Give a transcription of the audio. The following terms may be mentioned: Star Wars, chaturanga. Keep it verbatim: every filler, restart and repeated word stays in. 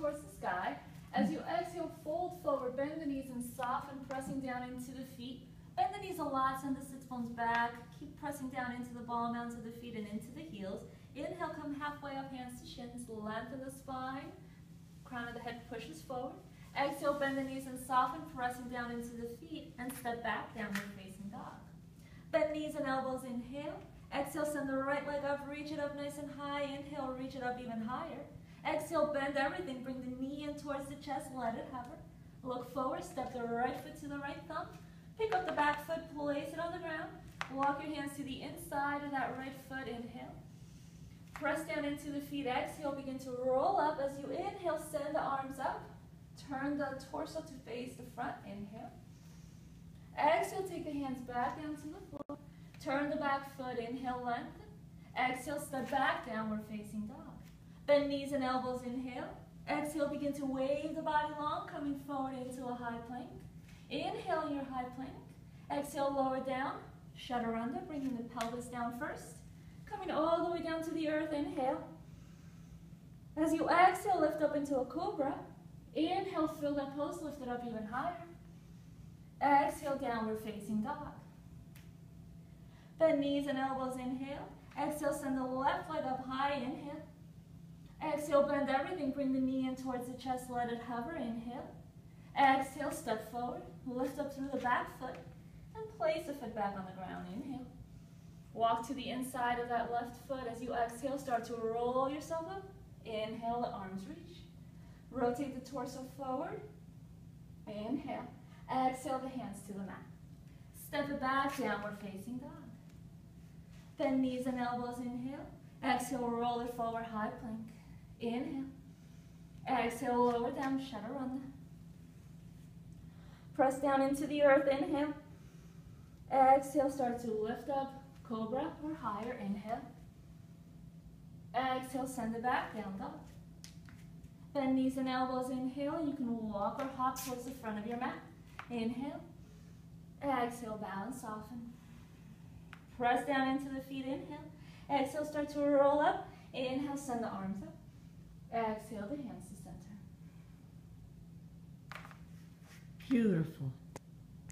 towards the sky. As you exhale, fold forward, bend the knees and soften, pressing down into the feet. Bend the knees a lot, send the sits bones back. Keep pressing down into the ball mounds of the feet and into the heels. Inhale, come halfway up, hands to shins, lengthen the spine. Crown of the head pushes forward. Exhale, bend the knees and soften, pressing down into the feet and step back, downward facing dog. Bend knees and elbows, inhale. Exhale, send the right leg up, reach it up nice and high. Inhale, reach it up even higher. Exhale, bend everything, bring the knee in towards the chest, let it hover. Look forward, step the right foot to the right thumb. Pick up the back foot, place it on the ground. Walk your hands to the inside of that right foot, inhale. Press down into the feet, exhale, begin to roll up. As you inhale, send the arms up. Turn the torso to face the front, inhale. Exhale, take the hands back down to the floor. Turn the back foot, inhale, lengthen. Exhale, step back, downward facing dog. Bend knees and elbows, inhale. Exhale, begin to wave the body long, coming forward into a high plank. Inhale, your high plank. Exhale, lower down, chaturanga, bringing the pelvis down first. Coming all the way down to the earth, inhale. As you exhale, lift up into a cobra. Inhale, feel that pose, lift it up even higher. Exhale, downward facing dog. Bend knees and elbows, inhale. Exhale, send the left leg up high, inhale. Exhale, bend everything, bring the knee in towards the chest, let it hover, inhale. Exhale, step forward, lift up through the back foot, and place the foot back on the ground, inhale. Walk to the inside of that left foot. As you exhale, start to roll yourself up. Inhale, the arms reach. Rotate the torso forward. Inhale. Exhale, the hands to the mat. Step it back, downward facing dog. Bend knees and elbows, inhale. Exhale, roll it forward, high plank. Inhale. Exhale, lower down, chaturanga. Press down into the earth, inhale. Exhale, start to lift up. Cobra or higher, inhale. Exhale, send it back, down dog. Bend knees and elbows, inhale. You can walk or hop towards the front of your mat. Inhale. Exhale, bow and soften. Press down into the feet, inhale. Exhale, start to roll up. Inhale, send the arms up. Exhale, the hands to center. Beautiful.